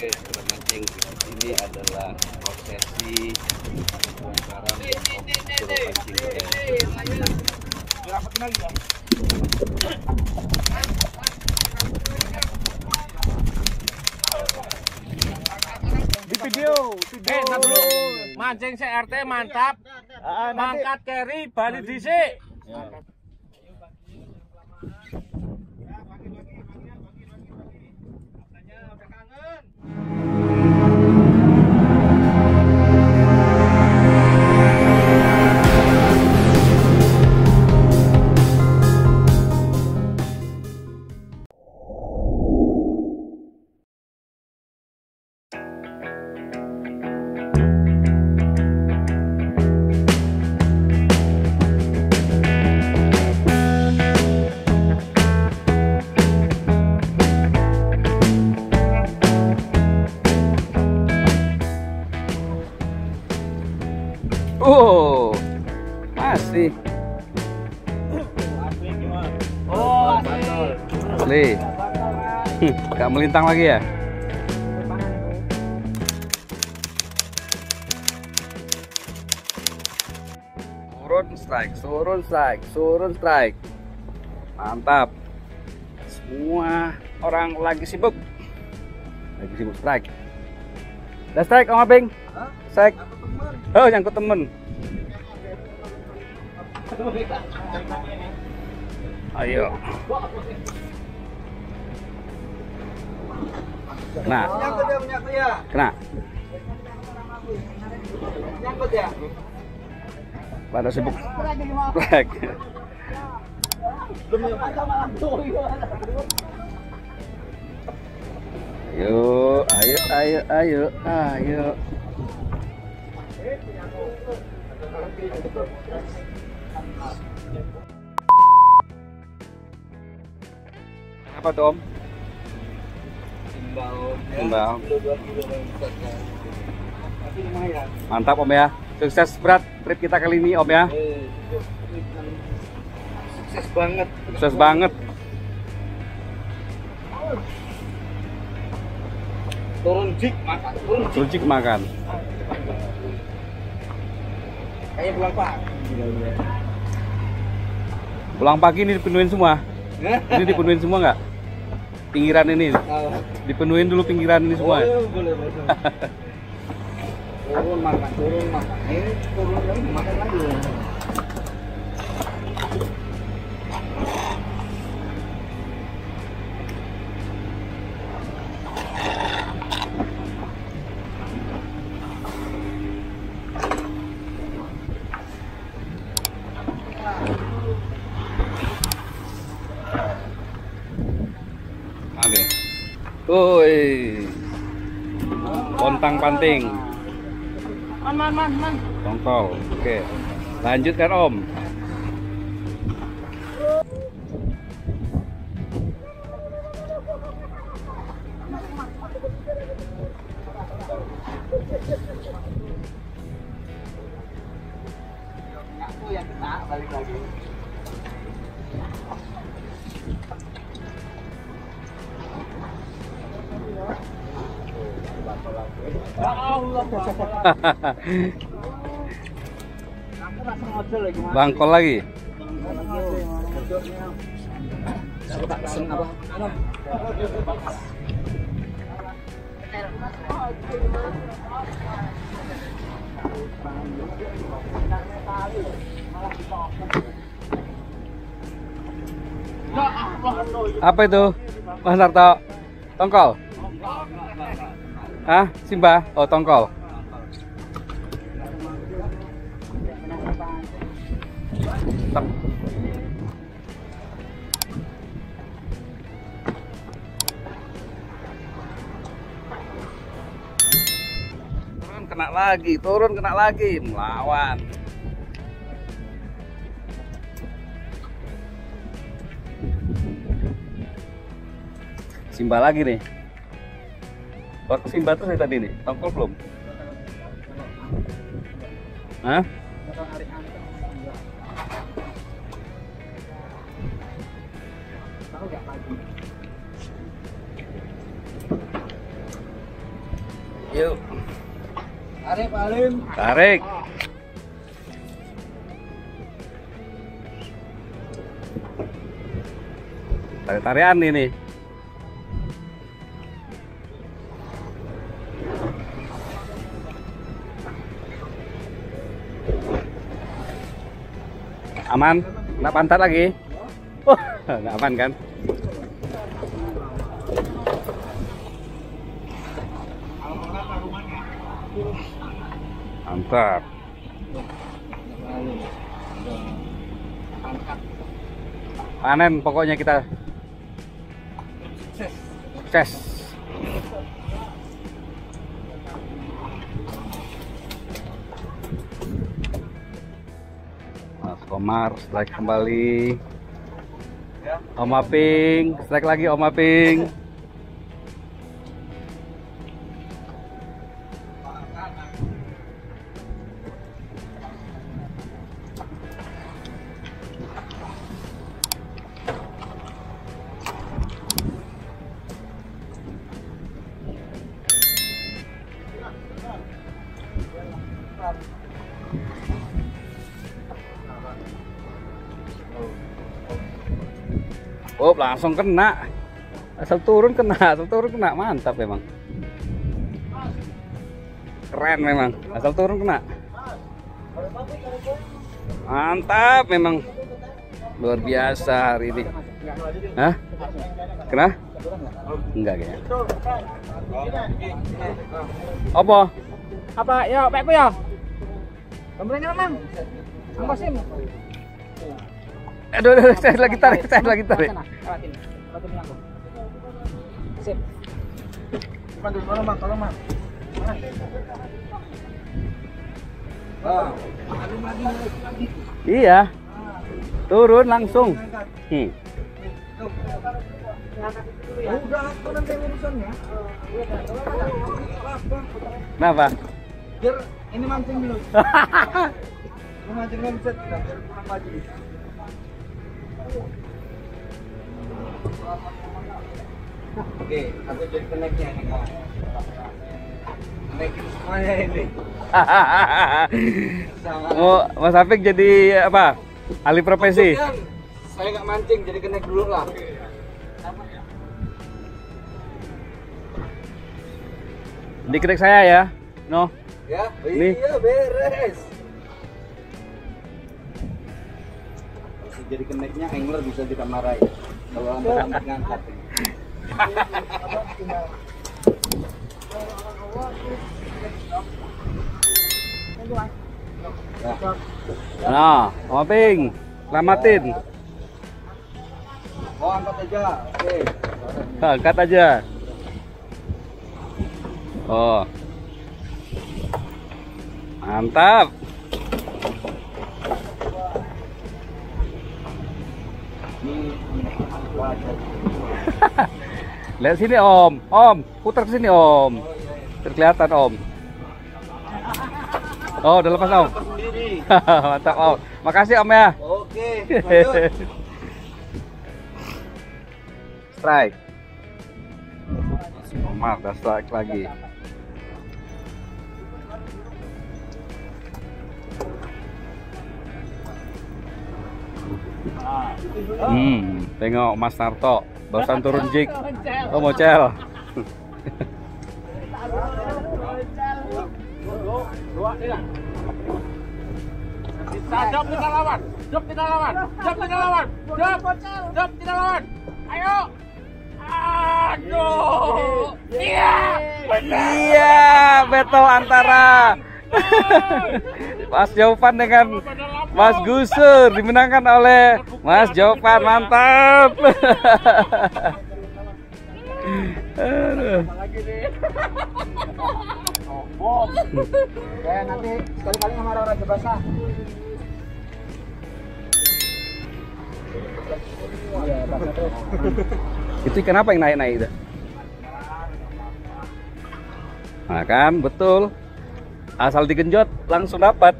Oke, saudara mancing, ini adalah prosesi pembongkaran mancing di video. Mancing CRT mantap. Mangkat carry balik dhisik. Oh, masih. Oh, asli. Gak melintang lagi ya? Turun strike. Mantap. Semua orang lagi sibuk strike. Udah strike, Om Abeng? Strike. Oh, nyangkut temen. Ayo. Nah. Kena. Nyangkut ya. Pada sibuk. Black. Ayo. Apa tuh, Om? Timbal. Mantap, Om ya. Sukses berat trip kita kali ini, Om ya. Sukses banget. Turun jik makan. Kayaknya pulang pagi ini dipenuhin semua. Ini dipenuhin semua nggak? Pinggiran ini dipenuhin dulu, pinggiran ini semua. Boleh. Turun makan. Ini turun lagi makan lagi. Woi, pontang-panting. Man. Tongkol. Oke. Lanjutkan, Om. Aku yang kena balik lagi. Bangkol lagi. Apa itu, Mas Narto? Tongkol? Ah, Simba? Oh, tongkol. Turun kena lagi, melawan. Simba lagi nih. Baru Simba terus tadi nih, tongkol belum? Hah? Yuk. Tarik Pak Alim. Tarik. Tarik-tarian ini. Aman, nggak pantat lagi. Oh, nggak aman kan? Mantap. Panen pokoknya kita. Sukses. Mas Komar strike kembali. Om Aping strike lagi, Om Aping. Oh, langsung kena. Asal turun kena. Mantap memang. Keren memang. Asal turun kena. Mantap memang. Luar biasa hari ini. Hah? Kena? Enggak kayaknya. Apa? Apa? Ya, Pak ya. Gambarnya Mang. Apa sih? Aduh, saya lagi tarik. Sip. Tolong, Mang. Iya. Turun langsung. Udah, aku nanti urusannya. Kenapa? Biar ini mancing dulu. Mancing lenset, biar kurang maju. Oke, aku jadi connect-nya ini kawan. Connectin semuanya ini. Oh, Mas Apik jadi apa? Ahli profesi. Saya nggak mancing, jadi connect dulu lah. Di connect saya ya, no? Ya, iya beres. Jadi keneknya angler bisa kita marahin kalau amat ngangkat. Nah, Oping, selamatin. Oh, angkat aja. Oke. Angkat aja. Oh. Mantap. Lihat sini om, putar ke sini om, terkelihatan om. Oh, udah lepas om. Mantap om, makasih om ya. Oke. Strike. Omar udah strike lagi. Tengok Mas Narto barusan turun jig. Oh, mocel. Job kita lawan. Ayo. Aduh. Iya, battle antara Mas Jaufan dengan Mas Gusur dimenangkan oleh Mas Jaufan. Mantap. Kayak nanti sekali-kali sama orang aja basah. Itu kenapa yang naik-naik itu? Nah kan, betul. Asal digenjot langsung dapat.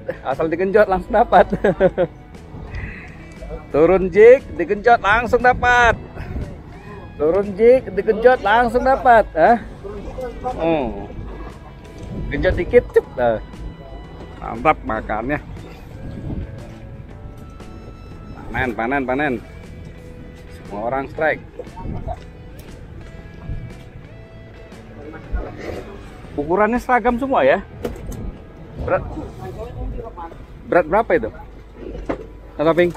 Turun jig digenjot langsung dapat. genjot dikit, cep. Mantap makannya. Panen, panen, panen. Semua orang strike. Ukurannya seragam semua ya. Berat berapa itu? Tata Ping?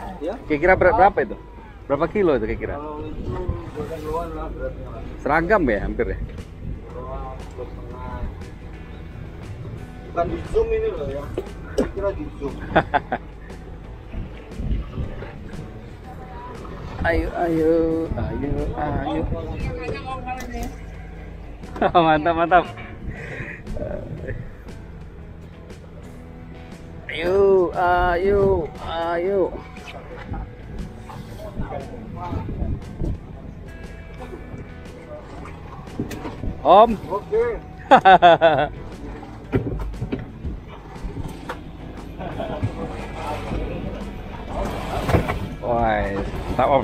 Kira-kira berat berapa itu? Berapa kilo itu kira-kira? Seragam ya hampir ya. Bukan di zoom ini loh ya. Kira di zoom. Ayo, ayo, ayo, ayo. Mantap, mantap. Ayo, ayo, ayo. Om. Oke. Wah, tak Om.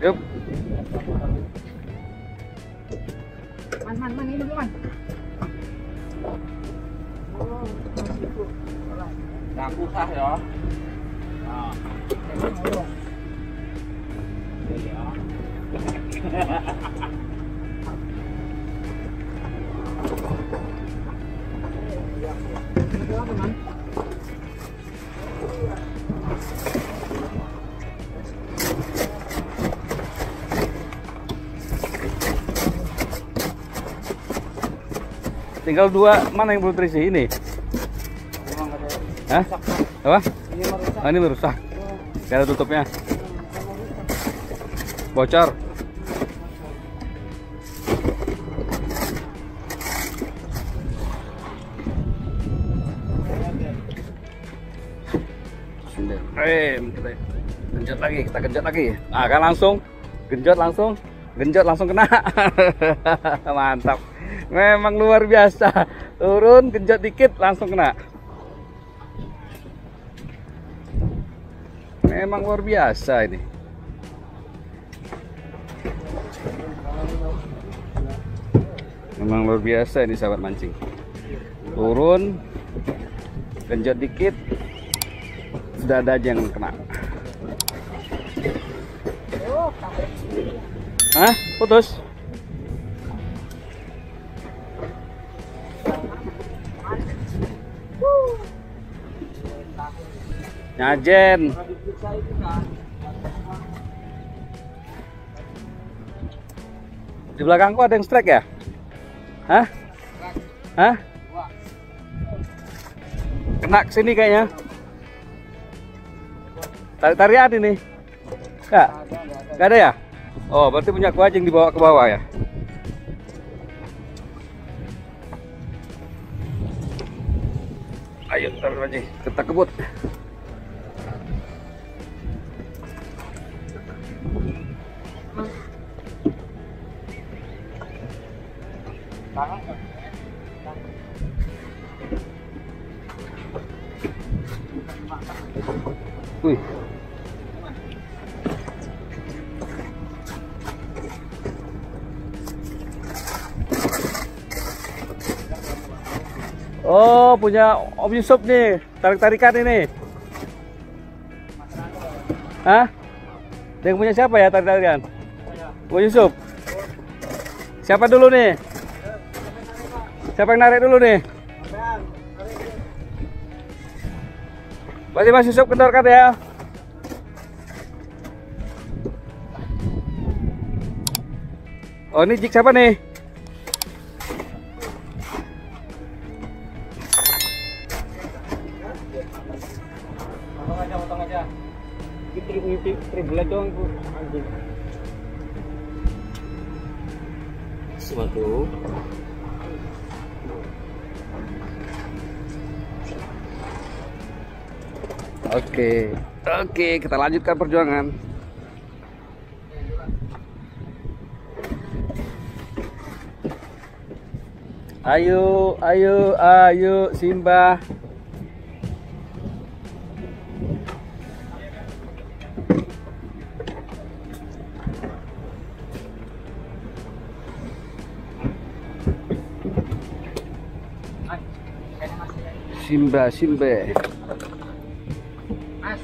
Yuk. Man, ini dulu, Man. Nah, kusah ya. Nah. Tinggal dua, mana yang belum terisi ini? Hah? Apa? Ini merusak. Gak ada tutupnya. Bocor. Kita genjot lagi, kita genjot lagi. Nah, kan langsung genjot, langsung genjot, langsung kena. Mantap. Memang luar biasa. Turun, genjot dikit, langsung kena. Memang luar biasa ini. Memang luar biasa ini sahabat mancing. Turun, genjot dikit, sudah ada aja yang kena. Hah? Putus? Nyajen. Di belakangku ada yang strike ya? Hah? Hah? Kena kesini kayaknya. Tarian ini? Enggak? Enggak ada ya? Oh, berarti punya aku aja yang dibawa ke bawah ya? Ayo, kita kebut. Wih. Oh, punya Om Yusuf nih, tarik-tarikan ini. Hah? Yang punya siapa ya tarik-tarikan? Om Yusuf. Siapa dulu nih? Siapa yang narik dulu nih? Masih Mas Yusuf kendorkan ya. Oh, ini jig siapa nih? Potong aja. Ini tribulan dong, Bu. Anjing. Suatu. Oke, kita lanjutkan perjuangan. Ayo Simba. Simba. Mas.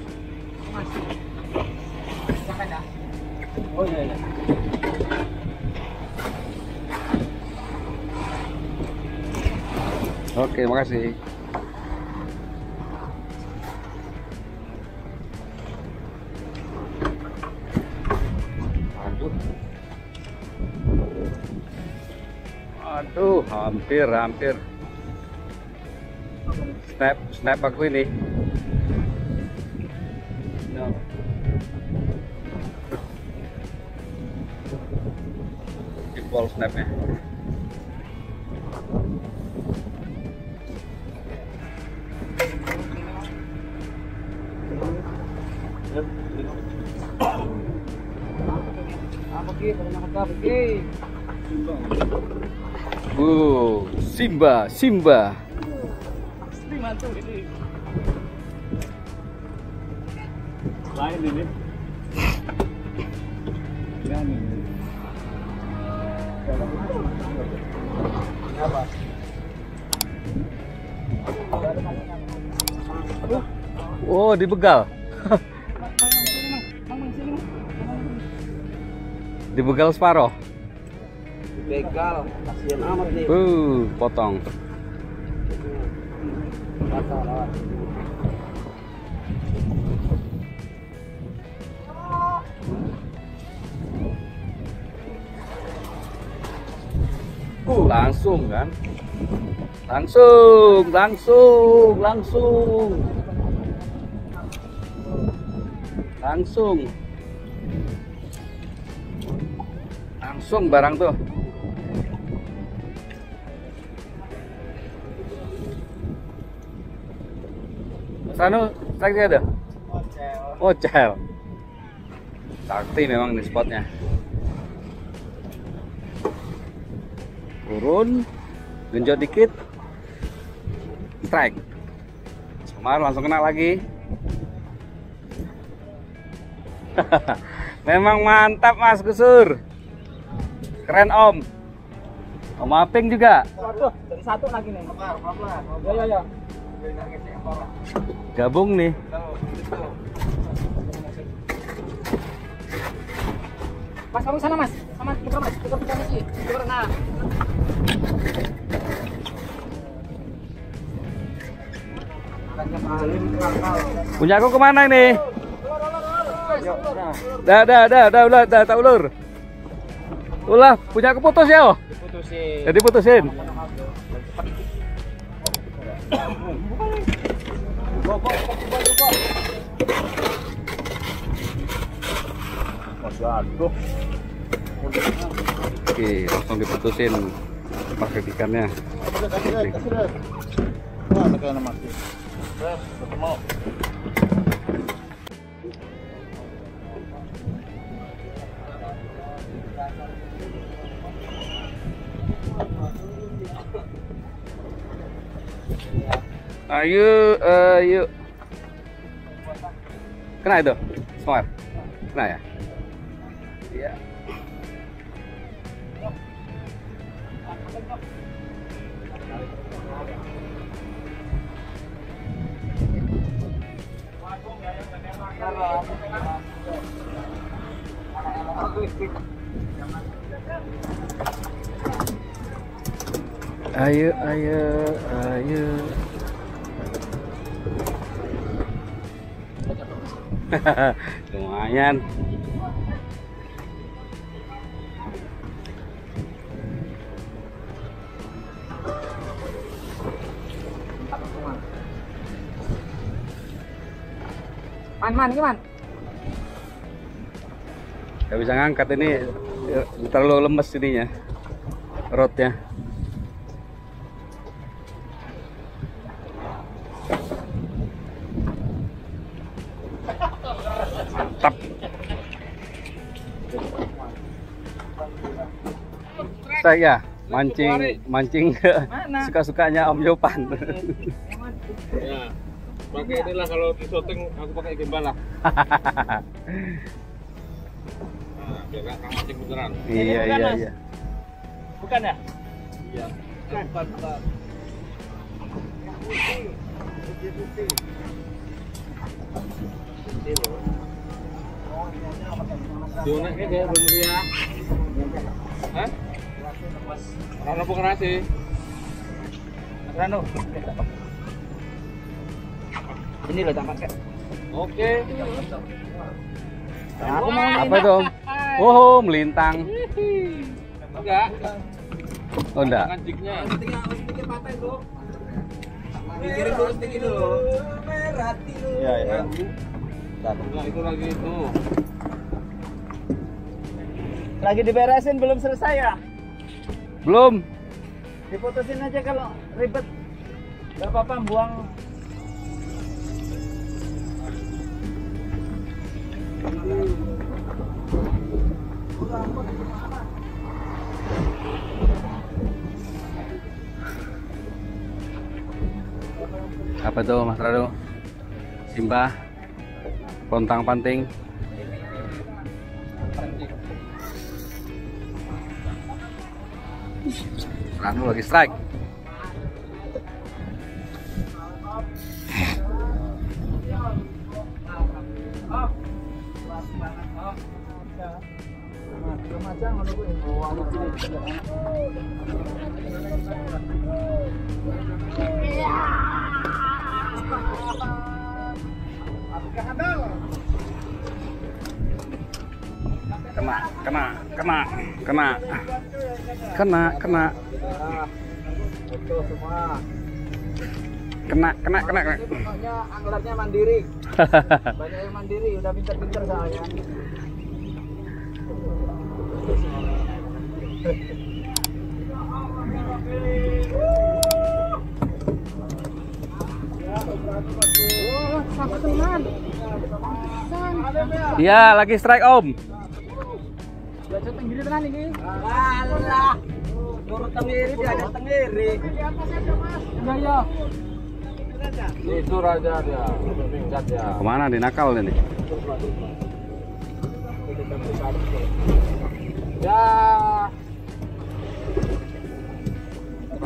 Silakan dah. Oh iya. Oke, makasih. Aduh, hampir. Snap aku ini. No. Jebol snapnya. Simba. Lain ini. Apa? Oh, dibegal. Dibegal separoh. Begal, kasihan amat nih. Potong. Langsung kan? Langsung barang tuh. Sano, sakti ada? Ocel. Sakti memang di spotnya. Turun, genjot dikit, strike. Semar langsung kena lagi. Memang mantap Mas Gusur. Keren Om. Om Aping juga. Dari satu lagi nih. Ya. Gabung nih. Mas kamu sana Mas. Sama kita Mas. Kita misi. Nah. Punya aku kemana ini? Dah tak ulur. Ulah, punya aku putus ya. Jadi putusin. Oke, langsung diputusin pakai ikannya. Ayo. Kena itu? Semar? Kena ya? Iya. Ayo. Lumayan. Man, gak bisa ngangkat ini, terlalu lemes ininya, rodnya. kita ya mancing suka-sukanya Om Jopan. Ya, pakai inilah kalau di shooting aku pakai gembala. Nah, biar nggak mancing beneran. Iya bukan, iya. Bukan ya? Iya. Bukan. Diunaknya dia belum ya. Hah? Rano pengerasi. Rano. Ini loh tamat kan. Oke. Aku mau apa itu? Oh, melintang. Enggak. Oh, enggak. Mikirin dulu sedikit dulu. Merati lu. Iya. Nah, itu lagi itu. Lagi diberesin belum selesai ya? Belum. Diputusin aja kalau ribet. Enggak apa-apa buang. Apa tuh Mas Rado? Simbah pontang-panting. Rado lagi strike. Kena. Anglernya mandiri. Banyak yang mandiri, udah pintar-pintar soalnya. Iya, lagi strike Om. Itu raja dia, pingcat ya. Kemana dinakal ini? Ya.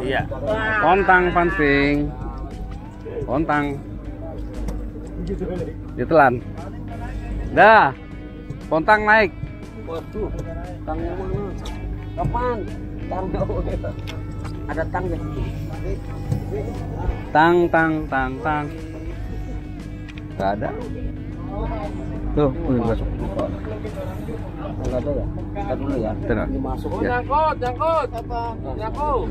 Iya. Pontang panting. Ditelan. Dah. Pontang naik. Waduh, tangnya mana? Kapan? Ada tang ya? Tang. Gak ada. Tuh, enggak ada ya? Entar dulu ya. Dimasuk. Oh, nyangkut. Apa? Nyangkut.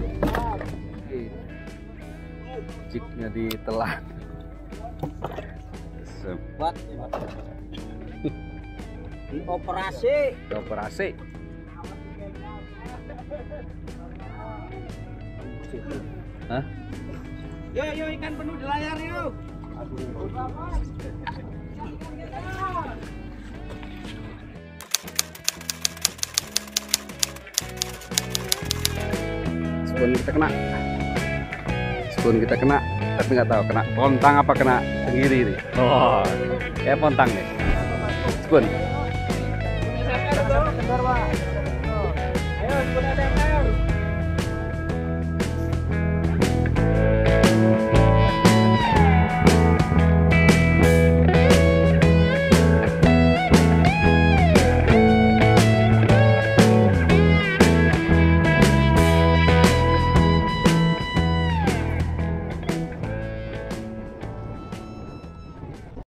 Ciknya ditelan. Sebat. Operasi. Hah? Yo ikan penuh di layar yuk. Spoon kita kena, tapi nggak tahu kena pontang apa kena tenggiri nih. Oh, kayak pontang nih. Spoon.